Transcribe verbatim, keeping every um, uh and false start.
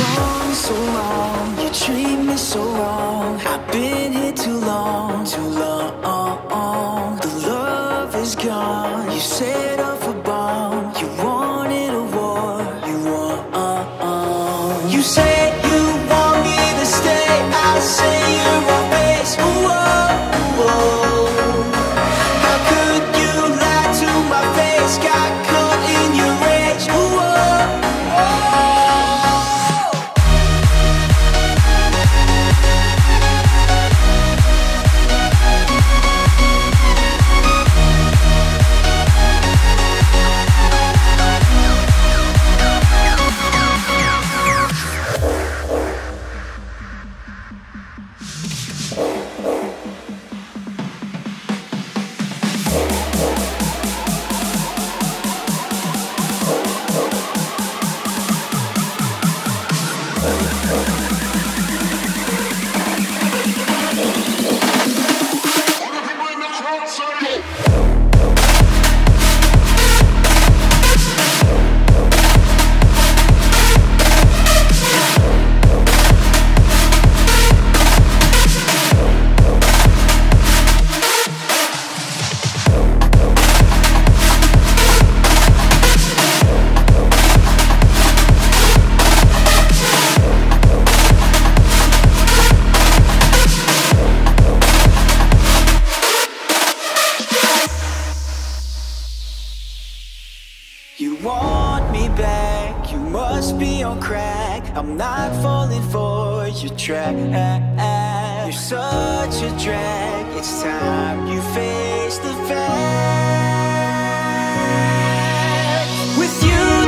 wrong, so wrong. You treat me so wrong. I've been here too long, too long. The love is gone. You set off a bomb. You wanted a war. You want. You say you want me to stay. I say you're a waste. Whoa, whoa. How could you lie to my face? Got caught in your rage. Whoa. I'm not falling for your trap. You're such a drag. It's time you face the fact. With you